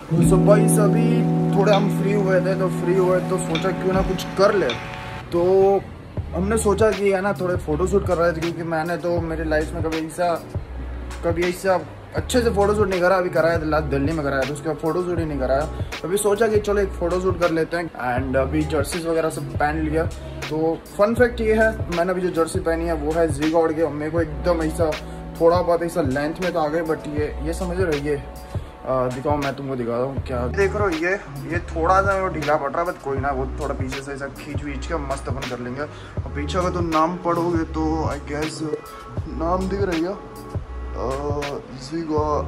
तो भाई अभी थोड़ा हम फ्री हुए तो सोचा क्यों ना कुछ कर ले। तो हमने सोचा कि है ना थोड़े फ़ोटोशूट कर रहे थे, क्योंकि मैंने तो मेरे लाइफ में कभी ऐसा अच्छे से फ़ोटोशूट नहीं करा। अभी कराया था लास्ट दिल्ली में कराया था, उसके बाद फ़ोटोशूट ही नहीं कराया। अभी सोचा कि चलो एक फ़ोटोशूट कर लेते हैं। एंड अभी जर्सीज़ वगैरह सब पहन लिया। तो फन फैक्ट ये है, मैंने अभी जो जर्सी पहनी है वो है Zigord के। मेरे को एकदम ऐसा थोड़ा बहुत ऐसा लेंथ में तो आ गए, बट ये समझ रहे हो, ये दिखाओ, मैं तुमको दिखा रहा हूँ। क्या देख रहे हो, ये थोड़ा सा वो ढीला पड़ रहा है, बट कोई ना, वो थोड़ा पीछे से ऐसा खींच के मस्त अपन कर लेंगे। और पीछे अगर तुम नाम पढ़ोगे तो आई गैस नाम दिख रही है, Zigord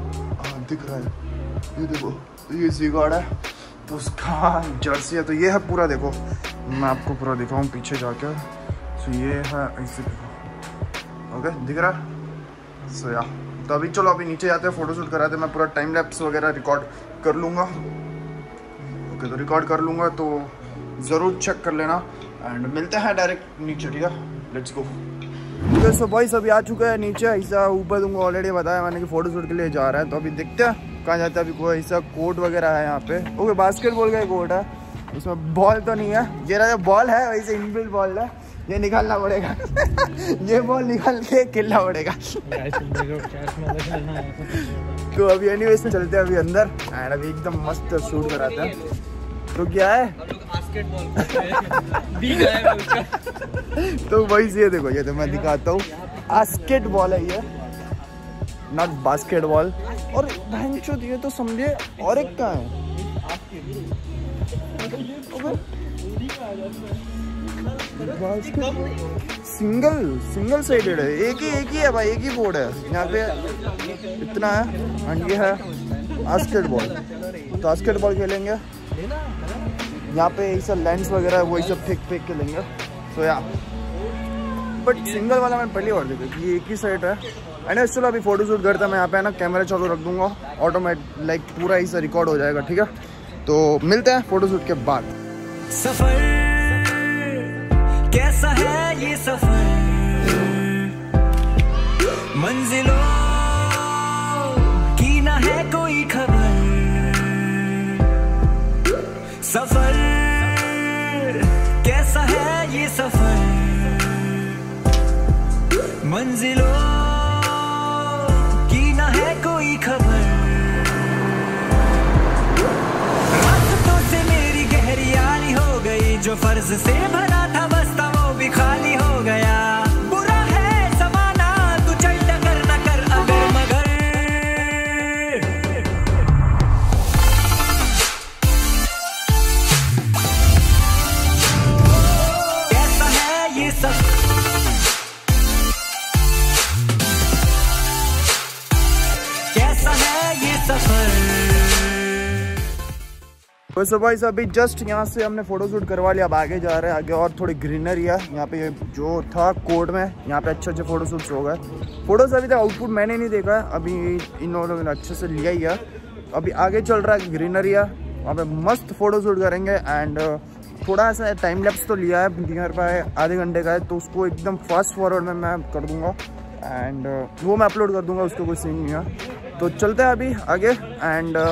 दिख रहा है। ये देखो, ये Zigord है, तो उसका जर्सी है। तो ये है पूरा, देखो मैं आपको पूरा दिखाऊँ पीछे जाके। तो ये है ऐसे, ओके दिख रहा है। सो या तो अभी चलो अभी नीचे जाते हैं, फ़ोटोशूट कराते हैं। मैं पूरा टाइम लैप्स वगैरह रिकॉर्ड कर लूँगा। ओके तो रिकॉर्ड कर लूँगा, तो ज़रूर चेक कर लेना। एंड मिलते हैं डायरेक्ट नीचे, ठीक है, let's go. Okay so boys अभी आ चुका है नीचे। ऐसा ऊपर तुमको ऑलरेडी बताया मैंने कि फ़ोटोशूट के लिए जा रहा है, तो अभी देखते हैं कहाँ जाता है। अभी कोई ऐसा कोर्ट वगैरह है यहाँ पे। ओके बास्केटबॉल का कोर्ट है, उसमें बॉल तो नहीं है। ये रहा बॉल है, वैसे इनबिल्ड बॉल है, ये निकालना पड़ेगा ये बॉल निकाल के खेलना पड़ेगा तो अभी एनीवेज चलते हैं अभी अंदर, और अभी एकदम मस्त शूट कराते हैं। तो क्या है तो वही से देखो, ये तो मैं दिखाता हूँ, बास्केटबॉल है ये, नॉट बास्केटबॉल। और भैंचो दिए तो समझे, और एक का है सिंगल साइडेड है, एक ही है भाई, एक ही बोर्ड है यहाँ पे, इतना है। एंड ये है बास्केटबॉल, तो बास्केटबॉल खेलेंगे यहाँ पे। ऐसा लेंस वगैरह वही सब फेंक के लेंगे। सो या बट सिंगल वाला मैंने पहली बार देखा, ये एक ही साइड है। एंड चलो अभी फोटोशूट करता मैं यहाँ पे, है ना, कैमरा चालू रख दूंगा, ऑटोमेटिक लाइक पूरा ऐसा रिकॉर्ड हो जाएगा, ठीक है। तो मिलते हैं फोटोशूट के बाद। कैसा है ये सफर, मंजिलों की ना है कोई खबर। सफर कैसा है ये सफर, मंजिलों की ना है कोई खबर। रास्तों से मेरी गहरी यारी हो गई, जो फर्ज से भरा था बस्ता खाली हो गया। बुरा है जमाना, तू चल डगर न कर अगर मगर। कैसा है ये सब, कैसा है ये सफर। वैसे भाई साहब अभी जस्ट यहाँ से हमने फ़ोटोशूट करवा लिया, अब आगे जा रहे हैं। आगे और थोड़ी ग्रीनरी है यहाँ पे, जो था कोर्ट में यहाँ पे अच्छे अच्छे फ़ोटोशूट्स हो गए। फ़ोटोज़ अभी तक आउटपुट मैंने नहीं देखा, अभी इन लोगों ने अच्छे से लिया ही है। अभी आगे चल रहा है ग्रीनरी है, वहाँ पे मस्त फ़ोटोशूट करेंगे। एंड थोड़ा सा टाइम लैप्स तो लिया है, मेरे पास आधे घंटे का है, तो उसको एकदम फास्ट फॉरवर्ड में मैं कर दूँगा। एंड वो मैं अपलोड कर दूँगा, उसको कोई सीन नहीं है। तो चलते हैं अभी आगे एंड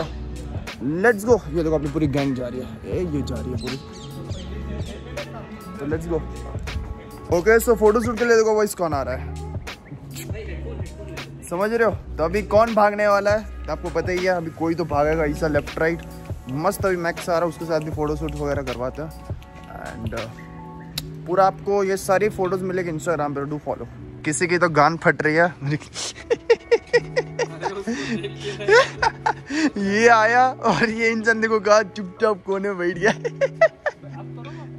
लेट्स गो। ये देखो अपनी पूरी गैंग जा रही है, ये जा रही है पूरी, तो let's go. Okay so photoshoot के लिए देखो वॉइस कौन आ रहा है, समझ रहे हो। तो अभी कौन भागने वाला है आपको पता ही है, अभी कोई तो भागेगा ऐसा लेफ्ट राइट मस्त। अभी मैक्स आ रहा है, उसके साथ भी फ़ोटोशूट वगैरह करवाते हैं। एंड पूरा आपको ये सारी फ़ोटोज़ मिलेगी इंस्टाग्राम पर, डू फॉलो। किसी की तो गान फट रही है ये आया और ये इंसान देखो कहा चुपचाप कोने में बैठ गया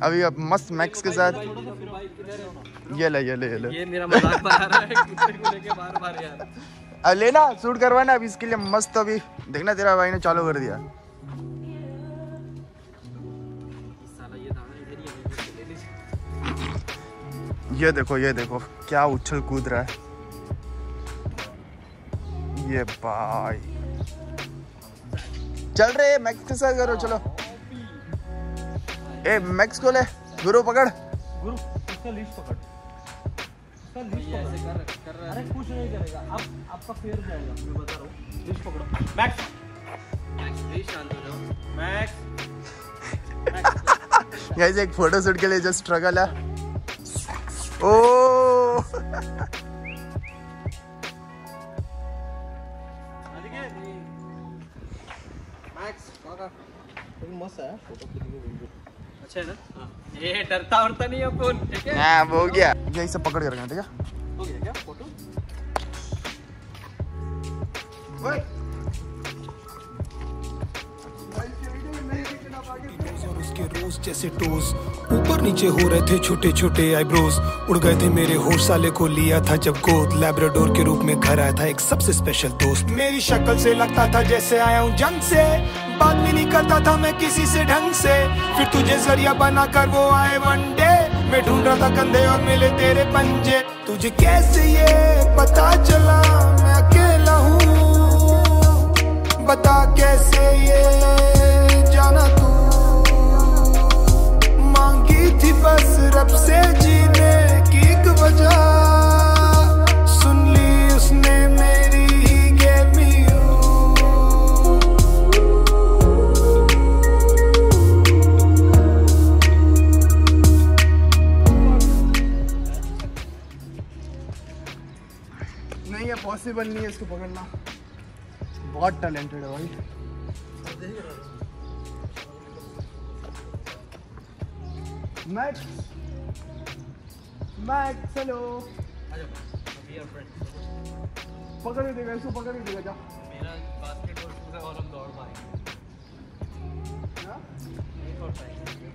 अभी आप मस्त मैक्स के साथ ये मेरा मजाक बना रहा है, कुत्ते को लेके बार-बार यार। अब लेना शूट करवाना अभी इसके लिए मस्त। अभी देखना तेरा भाई ने चालू कर दिया, ये देखो क्या उछल कूद रहा है ये भाई। चल रहे मैक्स के साथ करो, चलो ए मैक्स को ले, गुरु पकड़, गुरु इसका लीड पकड़, इसका लीड ऐसे कर रहा है। अरे कुछ नहीं करेगा, आपका पैर जाएगा, मैं बता रहा हूं। लीड पकड़ो मैक्स। गाइस एक फोटो शूट के लिए जो स्ट्रगल है। ओ मैक्स मस्त है फोटो के लिए, अच्छा है ना? ये डरता उड़ता नहीं अपन, ठीक है? हां हो गया, यही सब पकड़ के रखना, ठीक है? हो गया क्या फोटो? ओए उसके रोज जैसे टोज ऊपर नीचे हो रहे थे, छोटे छोटे आईब्रोज उड़ गए थे मेरे होश, साले को लिया था जब गोद, लैब्राडोर के रूप में घर आया था एक सबसे स्पेशल दोस्त। मेरी शक्ल से लगता था जैसे आया हूँ जंग से, बात भी नहीं करता था मैं किसी से ढंग से, फिर तुझे जरिया बना कर वो आए वनडे, मैं ढूंढ रहा था कंधे और मिले तेरे पंजे, तुझे कैसे ये पता चला मैं अकेला हूँ, बता कैसे ये जाना तू, थी बस रब से जीने की एक वजह, सुन ली उसने मेरी ही गेमी। नहीं ये पॉसिबल नहीं है इसको पकड़ना, बहुत टैलेंटेड है भाई। मैक्स मैक्स हेलो, पकड़ ही देगा इसको, पकड़ ही देगा। जा मेरा बास्केट और पूरा, और हम दौड़ पाएंगे ना, नहीं दौड़ पाएंगे।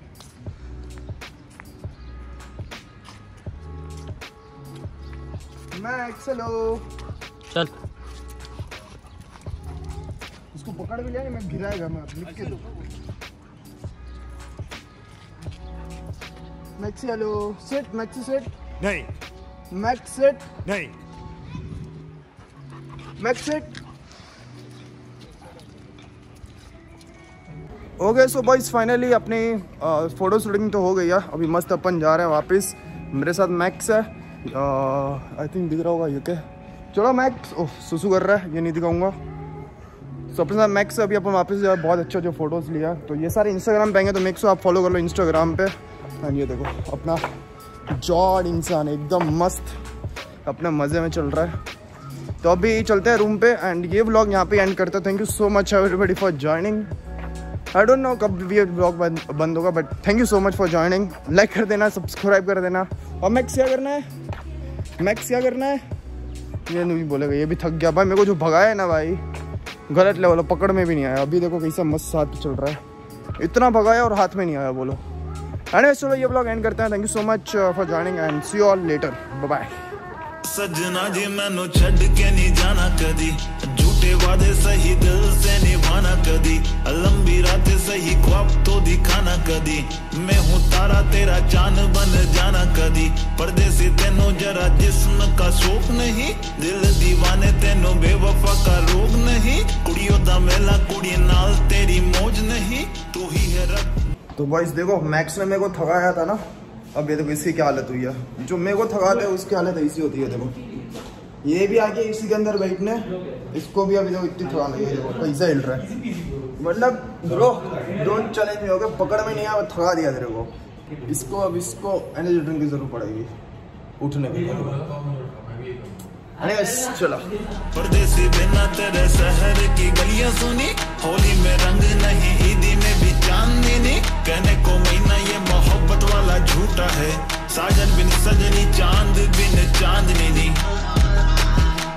मैक्स हेलो चल, इसको पकड़ भी लिया नहीं, मैं गिराएगा, मैं लिख के दूंगा। Maxi hello, set maxi set नहीं, मैक्स सेट नहीं, मैक्स सेट हो गए। सो बॉयज फाइनली अपनी फोटो शूटिंग तो हो गई है, अभी मस्त अपन जा रहे हैं वापस। मेरे साथ मैक्स है, आई थिंक दिख रहा होगा यूके। चलो मैक्स, ओह सुसु कर रहा है, ये नहीं दिखाऊंगा। तो अपने साथ मैक्स अभी अपन वापस जा, बहुत अच्छा जो फोटोज़ लिया। तो ये सारे इंस्टाग्राम पे आएंगे, तो मैक्स आप फॉलो कर लो इंस्टाग्राम पे। और ये देखो अपना जॉर्ड इंसान एकदम मस्त अपना मज़े में चल रहा है। तो अभी चलते हैं रूम पे एंड ये व्लॉग यहाँ पे एंड करते हैं। Thank you so much everybody for joining. I don't know कब भी ये व्लॉग बंद होगा, but thank you so much for joining. Like कर देना, सब्सक्राइब कर देना। और मैक्स क्या करना है, मैक्स क्या करना है, ये नहीं बोलेगा, ये भी थक गया भाई। मेरे को जो भगाया है ना भाई, गलत लेवल, पकड़ में भी नहीं आया। अभी देखो कैसा मस्त साथ चल रहा है, इतना भगाया और हाथ में नहीं आया, बोलो। अरे चलो ये ब्लॉग एंड करते हैं। Thank you so much for joining and see you all later, bye bye. सजना जी मैनू छड़ के नहीं जाना कदी, झूठे वादे सही दिल से निभाना कदी, लंबी रातें सही ख्वाब तो दिखाना कदी, मैं हूँ तारा तेरा चांद बन जाना कदी, परदेसी तेनू जरा जिस्म का शौक नहीं, दिल दीवाने तेनू बेवफा का रोग नहीं, कुड़ियों दा मेला कुड़ी नाल तेरी मौज नहीं, तू ही है रब। तो बॉयज देखो मैक्स ने मेरे को थकाया था ना, अब ये देखो इसकी क्या हालत हुई है। जो मेरे को थकाता है उसकी हालत ऐसी होती है, देखो ये भी आके इसी के अंदर बैठने, इसको भी अभी देखो इतनी थका लगी है, देखो पैसा हिल रहा है। मतलब ब्रो डोंट चैलेंज में हो गया, पकड़ में नहीं आया, थका दिया तेरे को। इसको अब इसको एनर्जी ड्रिंक की जरूरत पड़ेगी उठने के लिए। चला परदेसी बिना तेरे शहर की गलियां सुनी, होली में रंग नहीं ईदी में भी चांदनी नहीं, कहने को महीना ये मोहब्बत वाला झूठा है, साजन बिन सजनी चांद